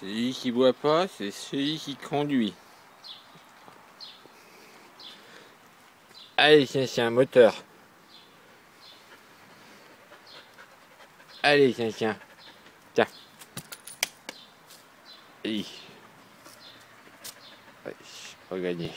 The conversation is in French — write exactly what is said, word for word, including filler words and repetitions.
Celui qui boit pas, c'est celui qui conduit. Allez, tiens, c'est un moteur. Allez, tiens, tiens. Tiens. Allez. Ouais, je suis pas gagné.